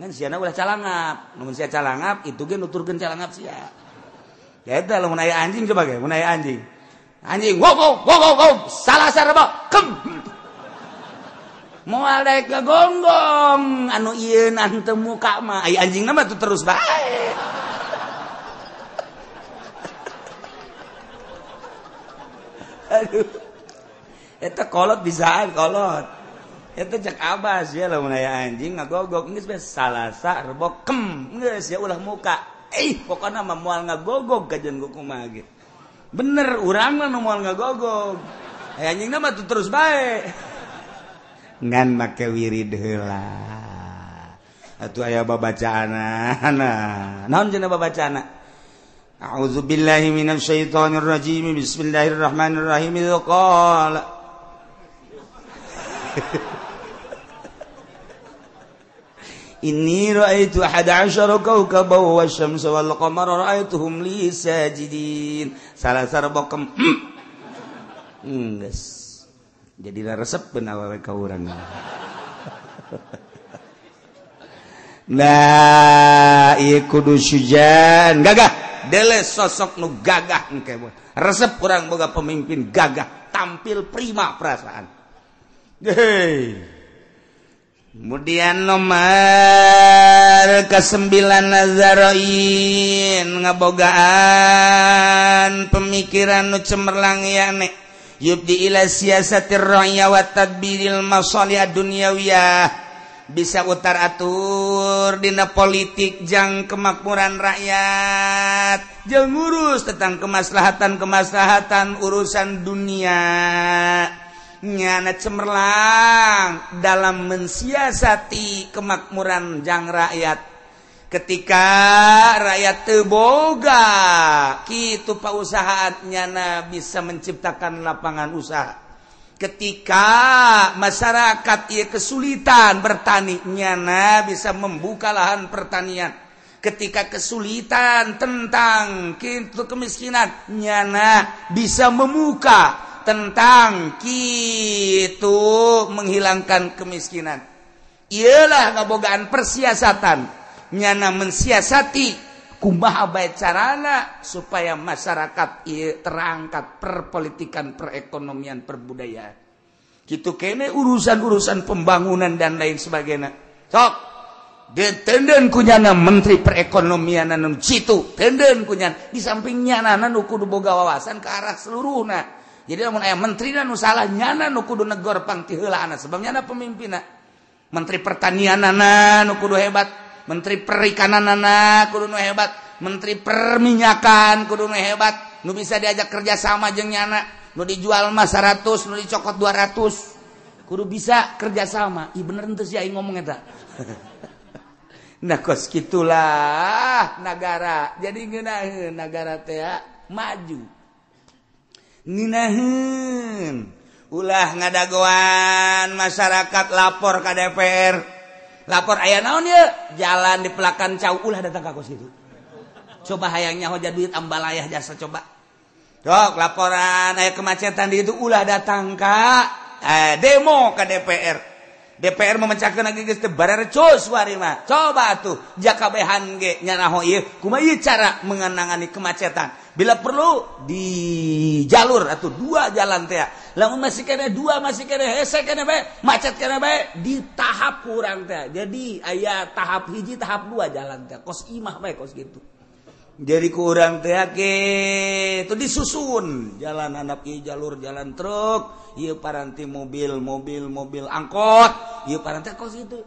Ngan siana ulah calangap, namun sia calangap itu ge nuturkeun calangap sia. Eta lamun aya anjing coba ge, mun aya anjing. Anjing, wow wow wow wow, salah sarbokem. Moal daek gagonggong anu ieu nan teu muka mah ai anjingna mah teu terus bae. Aduh. Eta kolot bisaan kolot. Eta cek abas ya lamun aya anjing ngagogok geus beres salasa rebo kem geus ya ulah muka. Pokona mah moal ngagogok gajan kumaha ge. Bener urang mah moal ngagogok. Ai anjingna mah teu terus bae. Ngan make wirid heula. Atuh aya babacaana. Naon cenah babacaana? A'udzubillahi minasyaitonir rajim. Bismillahirrahmanirrahim. Qala. Inni ra'aitu 11 kawkaban wasyamsa wal qamara ra'aituhum li sajidin. Salasar bokem. Guys. Jadilah resep benar-benar ke orang. Nah, iya kudu sujan. Gagah. Dele sosok nu gagah. Resep kurang boga pemimpin gagah. Tampil prima perasaan. Hei. Kemudian nomor ke-9 nazarain. Ngabogaan pemikiran nu cemerlang ya nek. Yubdi ila siyasatir ra'ya wa tadbiril masalih ad-dunyawiyah. Bisa utar atur dina politik jang kemakmuran rakyat. Jang ngurus tentang kemaslahatan-kemaslahatan urusan dunia. Nyana cemerlang dalam mensiasati kemakmuran jang rakyat. Ketika rakyat teboga, kitu pausahaan nyana bisa menciptakan lapangan usaha. Ketika masyarakat ia kesulitan bertani, nyana bisa membuka lahan pertanian. Ketika kesulitan tentang kitu kemiskinan, nyana bisa membuka tentang kitu menghilangkan kemiskinan. Ialah ngabogaan persiasatan. Nyana mensiasati kumaha bae carana supaya masyarakat terangkat perpolitikan, perekonomian, perbudayaan. Kitu kene urusan-urusan pembangunan dan lain sebagainya. Sok ditenden ku nyana menteri perekonomian anu citu, tenden ku nyana di samping nyana nu kudu boga wawasan ke arah seluruhna. Jadi lamun aya menteri nu salah nyana nu kudu negor pangtiheulaanna sebab nyana pemimpinna. Menteri pertanianana nu kudu hebat. Menteri perikanan anak kudu nu hebat, menteri perminyakan kudu nu hebat, nu bisa diajak kerja sama jeung nyana, nu dijual mah 100, nu dicokot 200. Kudu bisa kerja sama. Ih bener henteu sih aing ngomong eta. Nah kos kitulah nagara. Jadi ngeunaheun nagara teh maju. Ngeunaheun ulah ngadagoan masyarakat lapor ka DPR. Lapor ayah naon ya, jalan di pelakan cau ulah datang ke kos itu. Coba hayangnya hoja duit ambal ayah jasa coba. Dok laporan ayah kemacetan di itu ulah datang ke demo ke DPR. DPR memecahkan lagi geus teh barerecos wari mah. Coba tuh jakabehan ge nyanaho ieu kumaha ieu cara mengenangani kemacetan. Bila perlu di jalur atau dua jalan teh. Lamun masih kena dua masih kena hese kena bae, macet kena bae di tahap kurang teh. Jadi aya tahap hiji tahap dua jalan teh. Kos imah bae kos gitu. Jadi kurang teh itu disusun jalan anak jalur jalan truk, ieu paranti mobil angkot, ieu paranti kos itu.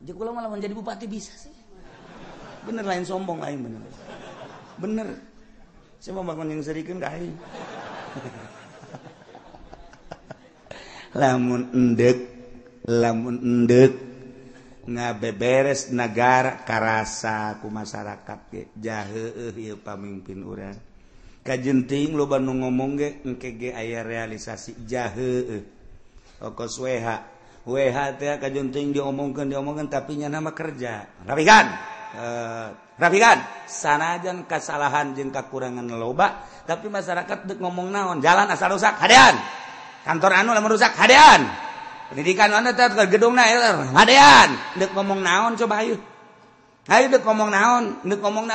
Jadi ulah malah menjadi bupati bisa sih. Bener lain sombong lain bener. Bener. Saya mau bangun yang serikeun kae. Lamun endek ngabeberes negara karasa ku masyarakat ge jaheeh ieu pamimpin urang kajenting loba nu ngomong ge engke ge aya realisasi jaheeh okos WH teh kajenting diomongkeun tapi nyana mah kerja rapikan sanajan kasalahan jeung kakurangan loba tapi masyarakat deuk ngomong naon jalan asal rusak hadean kantor anu lamun rusak hadean pendidikan anu teh gedung na hadean deuk ngomong naon coba hayu. Hayu deuk ngomong naon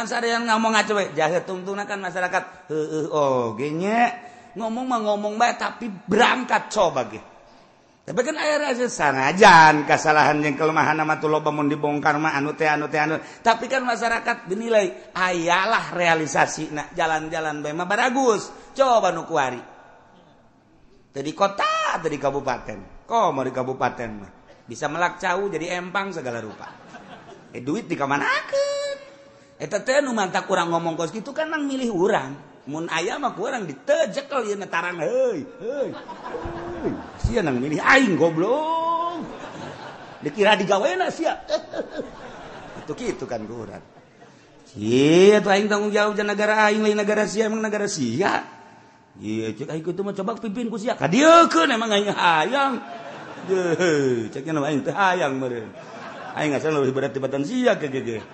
sarean ngomong aja we. Jahe tungtungna kan masyarakat heueuh oge nya. Ngomong mah ngomong bae tapi berangkat coba ge. Tapi kan aya sanajan kasalahan jeung kelemahan mah loba mun dibongkar mah anu teh. Tapi kan masyarakat dinilai ayalah realisasina jalan-jalan bae mah baragus. Coba nu kuari. Tadi kota, tadi kabupaten. Mau di kabupaten mah bisa melak cau jadi empang segala rupa. Duit dikamanakeun. Eta teh nu mantak urang ngomong kos kitu kan nang milih urang. Mun aya mah kurang ditejekel ieu netarang heuy. Sia nang milih aing goblok. Dikira digawena sia. Itu kitu kan urang. Ieu teh aing tanggung jawab jeung negara aing lain negara sia emang negara sia. Iya, cek aku itu mah coba pimpin ku sia. Ka dieu keun emang aing hayang. Deuh, ceknya aing teh hayang meureun. Aing ngasal leuwih berat tibatan sia ke ge.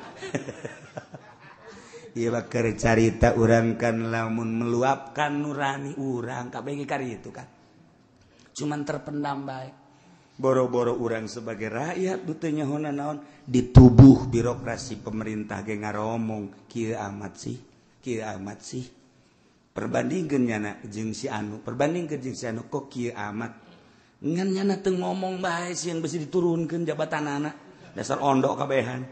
Ieu mah carita urang kan lamun meluapkan nurani urang kabeh kari itu kan. Cuman terpendam bae. Boro-boro urang sebagai rakyat nu teu nyahonan naon di tubuh birokrasi pemerintah ge ngaromong kieu amat sih. Perbandingkeun jeung si anu kok kieu amat ngan nyana teu ngomong bae sieun besi diturunkeun jabatanana dasar ondok kabehan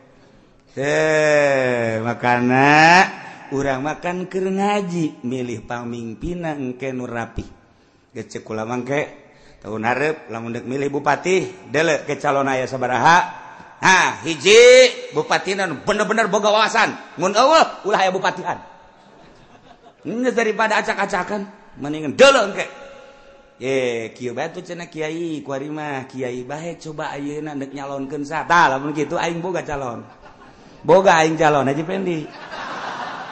makana urang makan keur ngaji milih pamingpinna engke nu rapih geus ceuk kula mangke taun hareup lamun deuk milih bupati deuleu ke calon aya sabaraha hiji bupatina bener-bener boga wawasan mun eueuh ulah aya bupatian. Ini daripada acak-acakan mendingan deuleng engke. Kieu bae tuh cenah kiai ku ari mah kiai bae coba ayeuna deuk nyalonkeun sa. Tah lamun kitu aing boga calon. Boga aing calon Haji Pendi.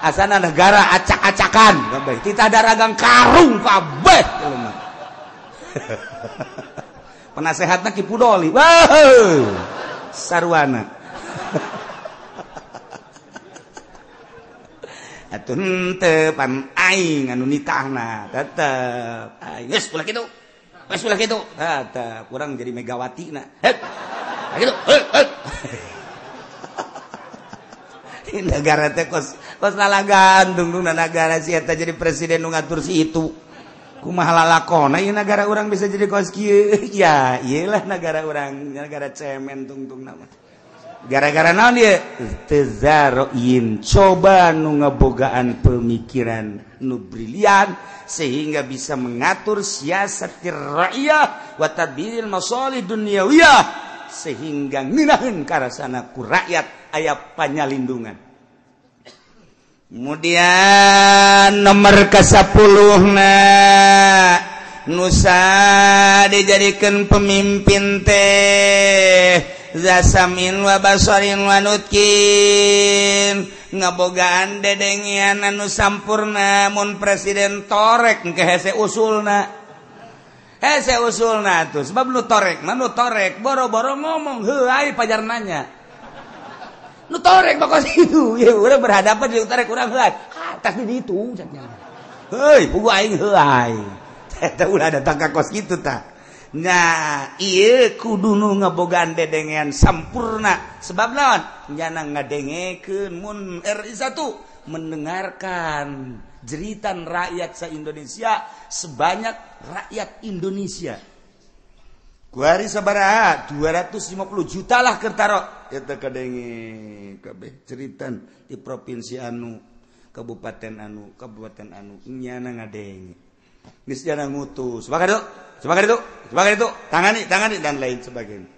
Asana negara acak-acakan kabeh. Titah daragang karung kabeh kieu mah. Penasehatna Ki Pudoli. Wah. Sarwana. Atuh henteu pan aing anu nitahna tetep aing geus ulah kitu eta kurang jadi Megawatina heuh kitu heuh negara teh kos lalagan dungdungna negara si eta jadi presiden nu ngatur si itu kumaha lalakona ieu negara urang bisa jadi kos kieu ya iyalah negara urang negara cemen tungtungna mah gara-gara naon ieu tezaroin coba nu ngabogaan pemikiran nu brilian sehingga bisa mengatur siasat rakyat wa tadbiril masalih dunyawiyah sehingga ngeunaheun karasana ku rakyat aya panyalindungan. Kemudian nomor ke-10-na nusa dijadikeun pemimpin teh zasamin wa basarin wa nutkin ngabogaan dedengian anu sampurna mun presiden torek engke hese usulna tuh sebab nu torek boro-boro ngomong heuai pajar nanya nu torek bakal situ ya urang berhadapan jeung torek urang heuai atas dihitung cenah heuy pugu aing heuai teh ulah datang ka kos kitu tah Nah, iya kudu nu ngebogan dedengean sampurna. Sebab naon? Nyana ngadengekeun mun RI1 mendengarkan jeritan rakyat sa-Indonesia sebanyak rakyat Indonesia. Kuari sabaraha 250 juta lah kertaro eta kadenge kabeh jeritan di provinsi anu, kabupaten anu, nyana ngadenge. Geus nyana ngutus. Sebagai itu, tangani dan lain sebagainya.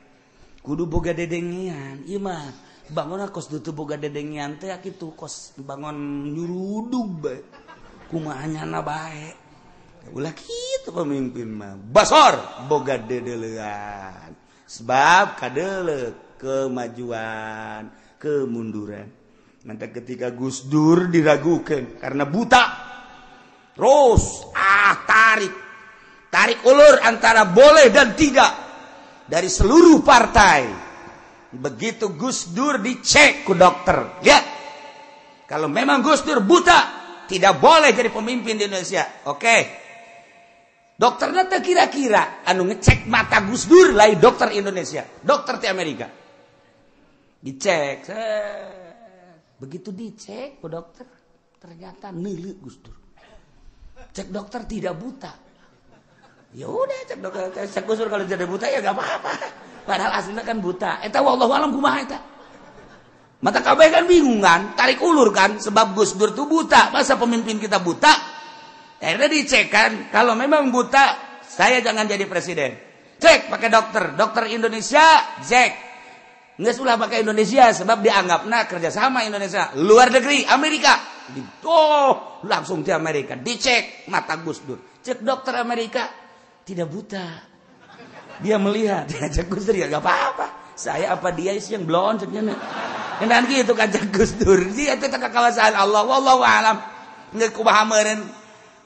Kudu boga dedengian, ieu mah bangunna kos dutu boga dedengian teh kitu, kos bangun nyurudug bae. Kumaha nyana bae. Ulah kitu pemimpin mah, basor boga dedeleuan. Sebab kadeuleu kemajuan, kemunduran. Mantap ketika Gus Dur diragukeun karena buta. Terus tarik ulur antara boleh dan tidak dari seluruh partai. Begitu Gus Dur dicek ke dokter, lihat kalau memang Gus Dur buta tidak boleh jadi pemimpin di Indonesia. Oke, dokternya tak kira-kira anu ngecek mata Gus Dur lain dokter Indonesia, dokter di Amerika dicek. Begitu dicek ke dokter ternyata nilai Gus Dur. Cek dokter tidak buta. Ya udah cek dokter, cek Gus Dur kalau jadi buta ya gak apa-apa. Padahal aslinya kan buta. Eta wallahu alam kumaha eta. Mata kabeh kan bingung kan, tarik ulur kan sebab Gus Dur tuh buta. Masa pemimpin kita buta? Akhirnya dicek kan, kalau memang buta, saya jangan jadi presiden. Cek pakai dokter Indonesia, cek. Nges ulah pakai Indonesia sebab dianggapna kerjasama Indonesia luar negeri Amerika. Oh, langsung di Amerika dicek mata Gus Dur. Cek dokter Amerika tidak buta. Dia melihat, dia cek Gus Dur ya enggak apa-apa. Saya apa dia sih yang blond sebenarnya. Kenaan gitu kan cek Gus Dur. Dia teh ka kawasan Allah wallahu alam. Geus kumaha meureun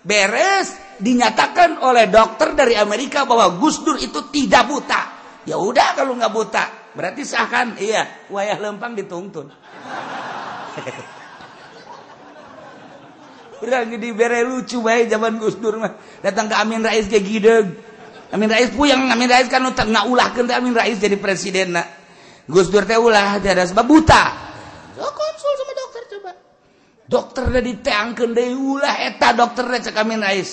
beres dinyatakan oleh dokter dari Amerika bahwa Gus Dur itu tidak buta. Ya udah kalau enggak buta berarti sahkan, iya, wayah lempang ditungtun. Udah jadi bere lucu bae zaman Gus Dur mah. Datang ke Amin Rais kayak gideug. Amin Rais puyeng, Amin Rais kan ngaulahkeun teh Amin Rais jadi presidenna. Gus Dur teh ulah tiada sebab buta. Sok konsul sama dokter coba. Dokter teh diteangkeun deui ulah eta dokter teh cek Amin Rais.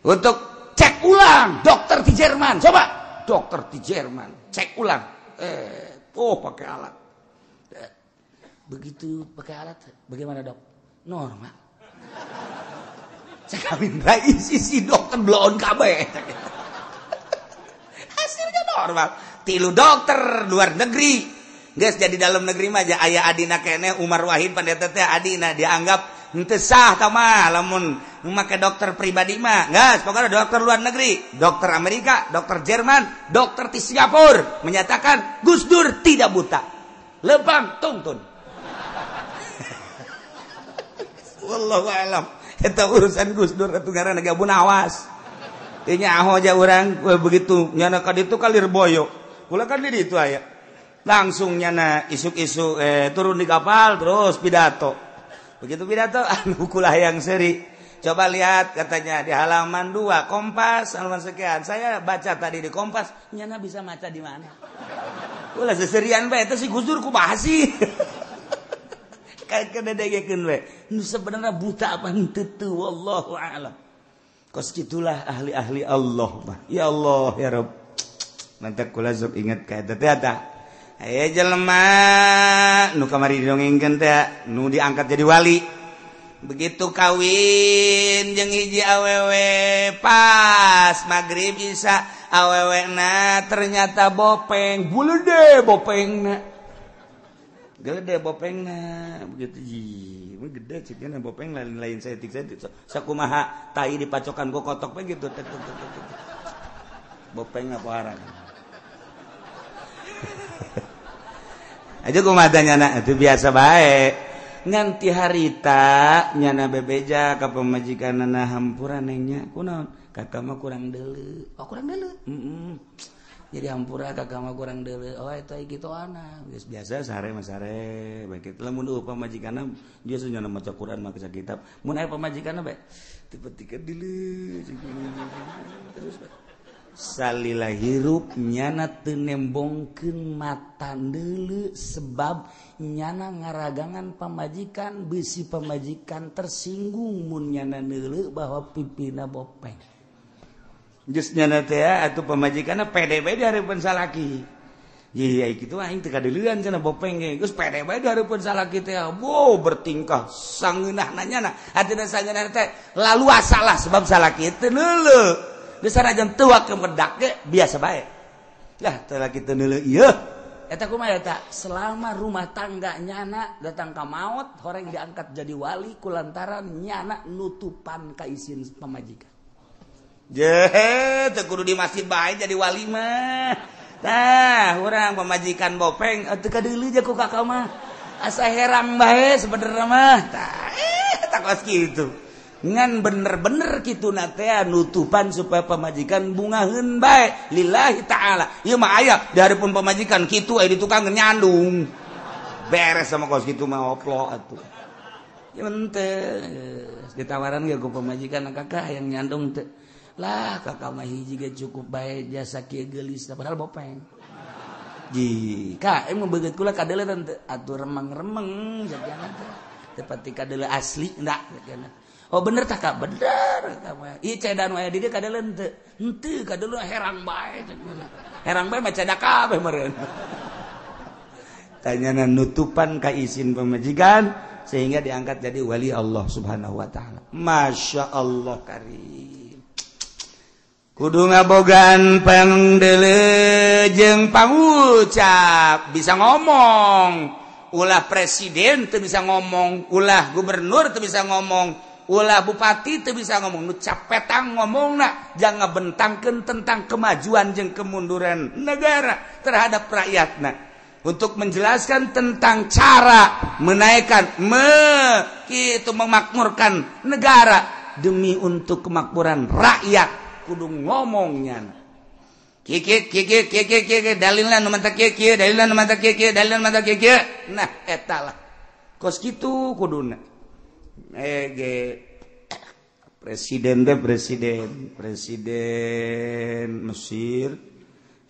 Untuk cek ulang dokter di Jerman. Coba dokter di Jerman cek ulang. Pakai alat. Begitu pakai alat, bagaimana dok? Normal. Cek Amin Rais si dokter blon kabeh. Hasilnya normal. Tilu dokter luar negeri. Guys, jadi dalam negeri mah aja aya adina keneh Umar Wahid pendeta teh adina dianggap henteu sah tah mah lamun make dokter pribadi mah. Guys, pokoknya dokter luar negeri, dokter Amerika, dokter Jerman, dokter di Singapura menyatakan Gus Dur tidak buta. Lempang tungtun. Wallahu a'lam. Eta urusan Gus Dur atuh ngaranna gabun awas. Teu nyaho aja urang begitu nyana ka ditu kalir boyo. Ulah kan di ditu aya. Langsung nyana isuk-isuk turun di kapal terus pidato. Begitu pidato anu kulahayang seuri. Coba lihat katanya di halaman 2 Kompas halaman sekian. Saya baca tadi di Kompas, nyana bisa maca di mana? Ulah seserian bae eta si Gus Dur kumaha sih? Kadang-kadang degekeun we. Nu sebenarnya buta apa henteu teu wallahu a'lam. Kos kitulah ahli-ahli Allah mah. Ya Allah ya Rabb. Mantak kula sok inget ka eta teh tah. Aya jelema nu kamari didongengkeun teh nu diangkat jadi wali. Begitu kawin jeung hiji awewe pas magrib isya awewena ternyata bopeng. Bulede bopengna. Gede bopengna begitu ji, gede cipnya bopeng lain-lain setik-setik. Sakumaha tai dipacokan ku kotok pe gitu. Bopeng apa harang? Aja kumaha nyana itu biasa bae. Nganti harita nyana bebeja ka pamajikanana hampuran nengnya kunaon? Kata mah kurang deuleu. Oh kurang deuleu. Jadi hampura kakak mah kurang deuleu. Oh eta gitu anak. Biasa sare mah sare. Baik itu lamun pamajikanna dia sunya maca Quran mah kitab. Mun aya pamajikanna bae tipe-tipe deuleu. Terus salila hirup nyana teu nembongkeun matan deuleu sebab nyana ngaragangan pamajikan bisi pamajikan tersinggung mun nyana deuleu bahwa pipina bopeng. Geus nyana teh atuh pamajikanna pede-pede hareupeun salaki. Iya gitu aing teu kadeulian cenah bopeng ge. Geus pede bae hareupeun salaki teh. Wow, bertingkah sangeunahna nya. Atina sangeunahna teh laluasa lah sebab salaki teu neuleuh. Geus sanajan teu kemedak ge biasa bae. Lah teu laki teu neuleuh ieu. Eta kumaha eta? Selama rumah tangga nyana datang ka maot, horeng diangkat jadi wali kulantaran nyana nutupan ka isin pamajikan. Jeh, teu kudu di masjid bae jadi wali mah. Nah, orang pemajikan bopeng teu kadeuli je ku kakak mah. Asa herang bae sebenarnya mah. Tah, takos kitu. Ngan bener-bener kitu na teh nutupan supaya pemajikan bungaheun bae lillahi taala. Ieu mah aya di hareupeun pemajikan kitu aya ditukang nyandung. Beres sama kos kitu mah oplo atuh. Ieu teh ditawaran ge ku pemajikan kakak yang nyandung teh. Lah kakak mah hiji ge cukup bae jasa kieu geulis padahal bopeng. Ji, ka emang beugeut kula kadeuleu teh atuh remeng-remeng jadiana teh pati kadeuleu asli ndak jadiana. Oh bener tah ka? Bener ka mah. Ieu cedan wae di dieu kadeuleu teu. Henteu kadeuleu herang bae jadiana. Herang bae mah cedak kabeh meureun. Tanyana nutupan ka isin pamajikan sehingga diangkat jadi wali Allah Subhanahu wa taala. Masya Allah karim. Kudu ngabogan pangdeuleu jeung pangucap bisa ngomong, ulah presiden teu bisa ngomong, ulah gubernur teu bisa ngomong, ulah bupati teu bisa ngomong, nu capetang ngomongna jangan ngebentangkeun tentang kemajuan jeung kemunduran negara terhadap rakyatna untuk menjelaskan tentang cara menaikkan kitu memakmurkan negara demi untuk kemakmuran rakyat. Kudu ngomongnya kikik dalilan mata kikik dalilan mata kikik dalilan mata kikik. Nah etalah kos gitu kuduna ge presiden teh presiden Mesir,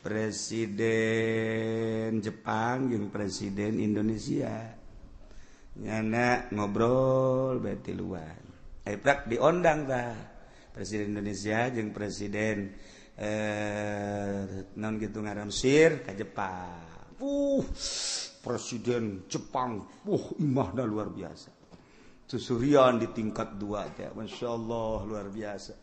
presiden Jepang jeung presiden Indonesia nyana ngobrol betiluan eprak diondang tah presiden Indonesia jeung presiden naon kitu ngaran Mesir ka Jepang. Presiden Jepang imahna luar biasa. Susurian di tingkat 2 teh masyaallah luar biasa.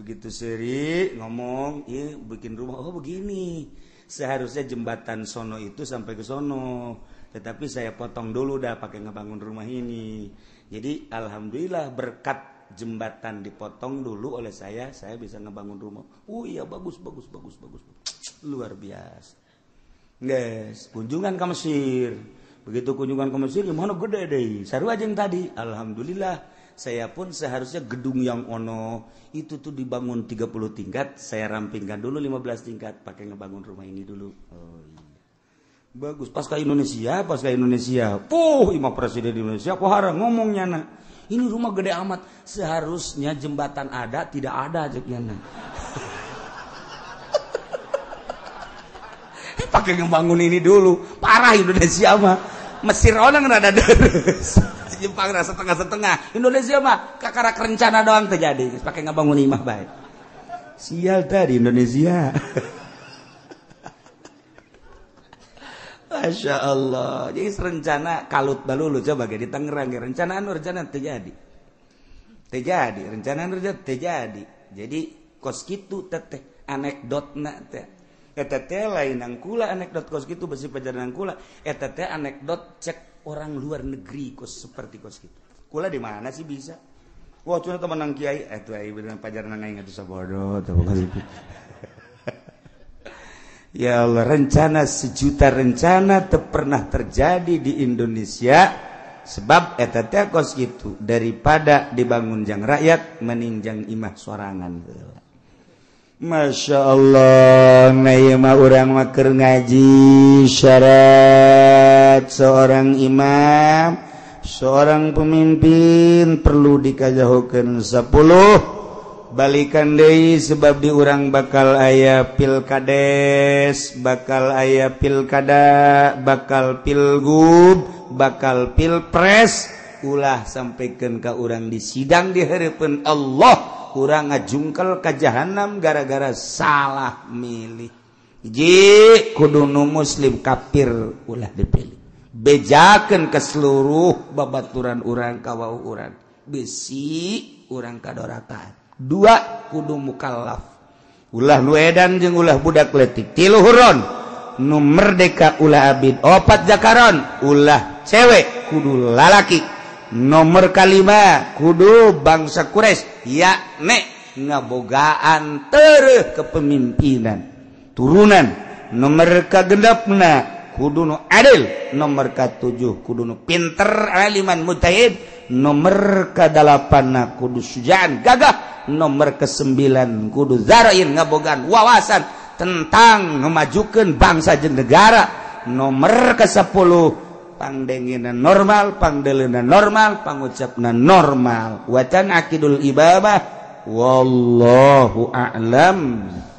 Begitu seri ngomong, ieu bikin rumah begini. Seharusnya jembatan sono itu sampai ke sono, tetapi saya potong dulu dah pakai ngebangun rumah ini. Jadi alhamdulillah berkat jembatan dipotong dulu oleh saya bisa ngebangun rumah. Iya bagus. Luar biasa. Guys, kunjungan ke Mesir. Begitu kunjungan ke Mesir, gimana gede deh. Saru aja yang tadi. Alhamdulillah, saya pun seharusnya gedung yang ono itu tuh dibangun 30 tingkat, saya rampingkan dulu 15 tingkat pakai ngebangun rumah ini dulu. Oh iya. Bagus. Pas ke Indonesia. Imam presiden Indonesia pohara ngomongnya nah. Ini rumah gede amat, seharusnya jembatan ada, tidak ada jadinya. Pakai ngebangun ini dulu, parah Indonesia mah. Mesir orang rada deres, Jepang rasa setengah-setengah, Indonesia mah kakarak rencana doang terjadi. Pakai ngebangun imah baik. Sial tadi Indonesia. Masya Allah. Jadi rencana kalut balulu coba di Tangerang rencana terjadi rencana terjadi. Jadi kos kitu teteh anekdotna teh. Eta teh lain angkula anekdot kos kitu besi pajaran angkula. Eta teh anekdot cek orang luar negeri kos seperti kos kitu. Kula di mana sih bisa? Wah cuma teman nang kiai eta ai beneran pajaran aing atuh sabodo teh. Ya Allah, rencana sejuta rencana pernah terjadi di Indonesia sebab eta teh kos kitu daripada dibangun jang rakyat meninjang imah sorangan. Masya Allah, naima urang mah keur ngaji syarat seorang imam, seorang pemimpin perlu dikajahokeun 10 balikan deui sebab di urang bakal aya pilkades, bakal aya pilkada, bakal pilgub, bakal pilpres, ulah sampaikan ka urang di sidang di harapan Allah, urang ngajungkel ka jahanam gara-gara salah milih. Ji kudu nu muslim kafir ulah dipilih. Bejakan ke seluruh babaturan urang kawau urang besi urang kadorakan. Dua kudu mukallaf. Ulah nu edan jeung ulah budak leutik. Tilu huron nu merdeka ulah abid. Opat zakaron ulah cewek kudu lalaki. Nomor kalima kudu bangsa Quraisy yakne ngabogaan tereh kepemimpinan turunan. Nomor kagendapna kudu nu adil, nomor ka-7 kudu nu pinter, aliman mujtahid, nomor ka-8 kudu sujaan, gagah, nomor ke-9 kudu zarain ngabogaan wawasan tentang memajukan bangsa jeung negara, nomor ke-10 pangdengina normal, pangdelena normal, pangucapna normal, wacan akidul ibabah, wallahu a'lam.